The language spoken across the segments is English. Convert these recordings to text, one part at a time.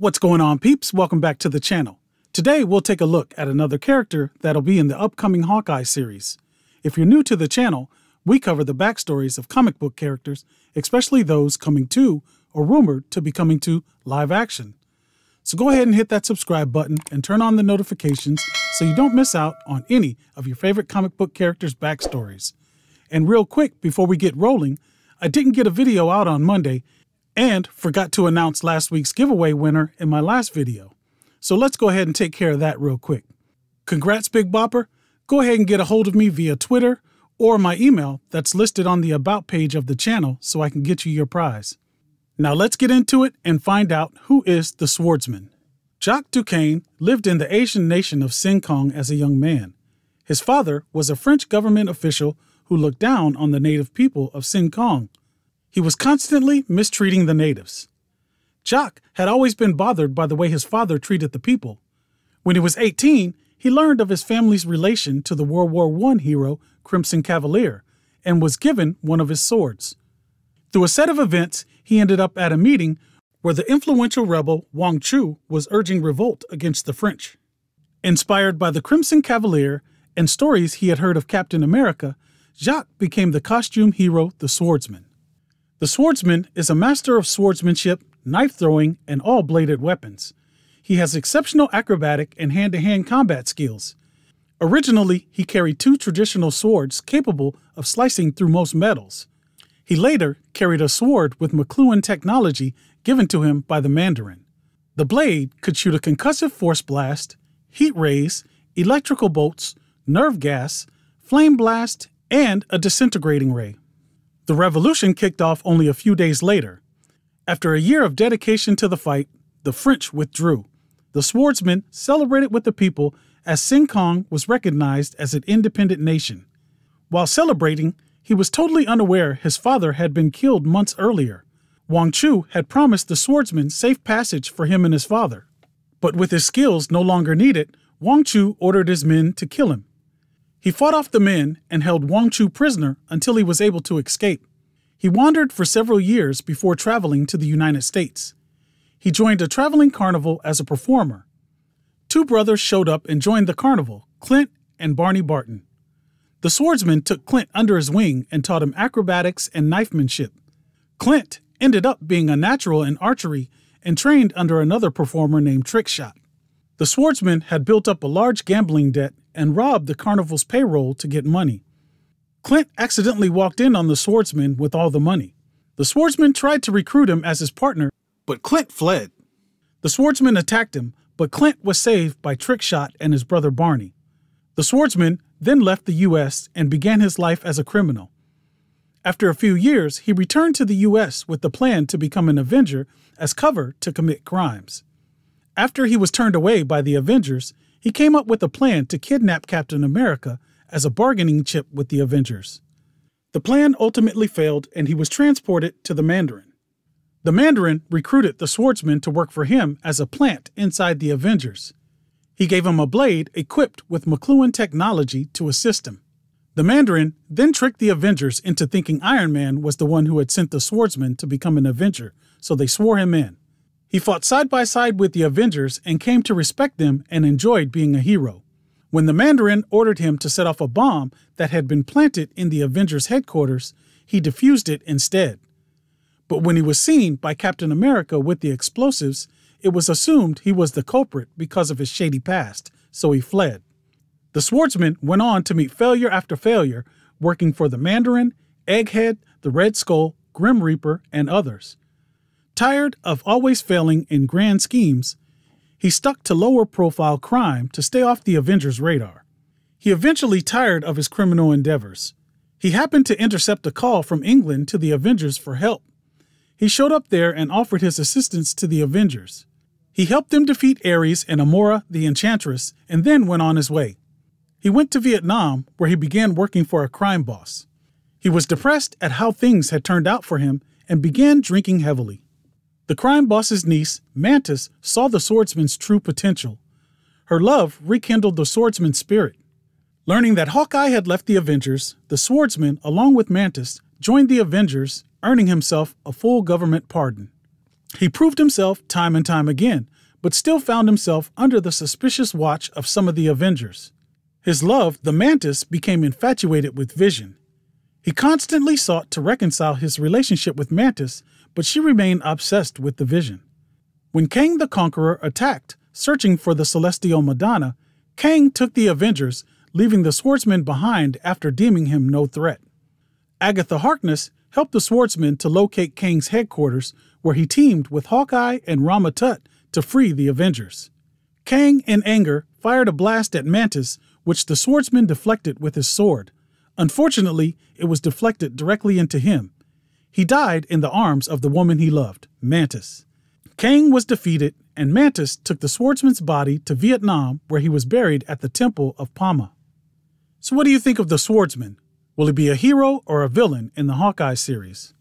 What's going on, peeps? Welcome back to the channel. Today we'll take a look at another character that'll be in the upcoming Hawkeye series. If you're new to the channel, we cover the backstories of comic book characters, especially those coming to or rumored to be coming to live action. So go ahead and hit that subscribe button and turn on the notifications so you don't miss out on any of your favorite comic book characters' backstories. And real quick, before we get rolling, I didn't get a video out on Monday and forgot to announce last week's giveaway winner in my last video. So let's go ahead and take care of that real quick. Congrats, Big Bopper. Go ahead and get a hold of me via Twitter or my email that's listed on the About page of the channel so I can get you your prize. Now let's get into it and find out who is the Swordsman. Jacques Duquesne lived in the Asian nation of Sin-Cong as a young man. His father was a French government official who looked down on the native people of Sin-Cong. He was constantly mistreating the natives. Jacques had always been bothered by the way his father treated the people. When he was 18, he learned of his family's relation to the World War I hero Crimson Cavalier and was given one of his swords. Through a set of events, he ended up at a meeting where the influential rebel Wang Chu was urging revolt against the French. Inspired by the Crimson Cavalier and stories he had heard of Captain America, Jacques became the costume hero, the Swordsman. The Swordsman is a master of swordsmanship, knife throwing, and all bladed weapons. He has exceptional acrobatic and hand-to-hand combat skills. Originally, he carried two traditional swords capable of slicing through most metals. He later carried a sword with McLuhan technology given to him by the Mandarin. The blade could shoot a concussive force blast, heat rays, electrical bolts, nerve gas, flame blast, and a disintegrating ray. The revolution kicked off only a few days later. After a year of dedication to the fight, the French withdrew. The Swordsman celebrated with the people as Sin-Cong was recognized as an independent nation. While celebrating, he was totally unaware his father had been killed months earlier. Wang Chu had promised the Swordsman safe passage for him and his father. But with his skills no longer needed, Wang Chu ordered his men to kill him. He fought off the men and held Wang Chu prisoner until he was able to escape. He wandered for several years before traveling to the United States. He joined a traveling carnival as a performer. Two brothers showed up and joined the carnival, Clint and Barney Barton. The Swordsman took Clint under his wing and taught him acrobatics and knifemanship. Clint ended up being a natural in archery and trained under another performer named Trickshot. The Swordsman had built up a large gambling debt and robbed the carnival's payroll to get money. Clint accidentally walked in on the Swordsman with all the money. The Swordsman tried to recruit him as his partner, but Clint fled. The Swordsman attacked him, but Clint was saved by Trickshot and his brother Barney. The Swordsman then left the U.S. and began his life as a criminal. After a few years, he returned to the U.S. with the plan to become an Avenger as cover to commit crimes. After he was turned away by the Avengers, he came up with a plan to kidnap Captain America as a bargaining chip with the Avengers. The plan ultimately failed and he was transported to the Mandarin. The Mandarin recruited the Swordsman to work for him as a plant inside the Avengers. He gave him a blade equipped with McLuhan technology to assist him. The Mandarin then tricked the Avengers into thinking Iron Man was the one who had sent the Swordsman to become an Avenger, so they swore him in. He fought side by side with the Avengers and came to respect them and enjoyed being a hero. When the Mandarin ordered him to set off a bomb that had been planted in the Avengers' headquarters, he defused it instead. But when he was seen by Captain America with the explosives, it was assumed he was the culprit because of his shady past, so he fled. The Swordsman went on to meet failure after failure, working for the Mandarin, Egghead, the Red Skull, Grim Reaper, and others. Tired of always failing in grand schemes, he stuck to lower-profile crime to stay off the Avengers' radar. He eventually tired of his criminal endeavors. He happened to intercept a call from England to the Avengers for help. He showed up there and offered his assistance to the Avengers. He helped them defeat Ares and Amora, the Enchantress, and then went on his way. He went to Vietnam, where he began working for a crime boss. He was depressed at how things had turned out for him and began drinking heavily. The crime boss's niece, Mantis, saw the Swordsman's true potential. Her love rekindled the Swordsman's spirit. Learning that Hawkeye had left the Avengers, the Swordsman, along with Mantis, joined the Avengers, earning himself a full government pardon. He proved himself time and time again, but still found himself under the suspicious watch of some of the Avengers. His love, the Mantis, became infatuated with Vision. He constantly sought to reconcile his relationship with Mantis, but she remained obsessed with the Vision. When Kang the Conqueror attacked, searching for the Celestial Madonna, Kang took the Avengers, leaving the Swordsman behind after deeming him no threat. Agatha Harkness helped the Swordsman to locate Kang's headquarters, where he teamed with Hawkeye and Rama-Tut to free the Avengers. Kang, in anger, fired a blast at Mantis, which the Swordsman deflected with his sword. Unfortunately, it was deflected directly into him. He died in the arms of the woman he loved, Mantis. Kang was defeated, and Mantis took the Swordsman's body to Vietnam, where he was buried at the Temple of Pama. So what do you think of the Swordsman? Will he be a hero or a villain in the Hawkeye series?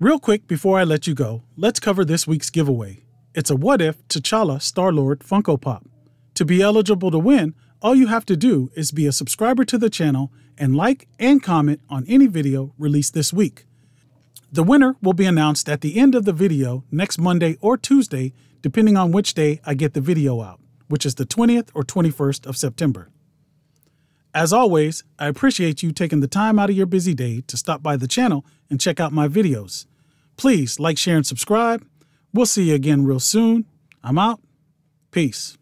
Real quick before I let you go, let's cover this week's giveaway. It's a What If T'Challa Star-Lord Funko Pop. To be eligible to win, all you have to do is be a subscriber to the channel and like and comment on any video released this week. The winner will be announced at the end of the video next Monday or Tuesday, depending on which day I get the video out, which is the 20th or 21st of September. As always, I appreciate you taking the time out of your busy day to stop by the channel and check out my videos. Please like, share, and subscribe. We'll see you again real soon. I'm out. Peace.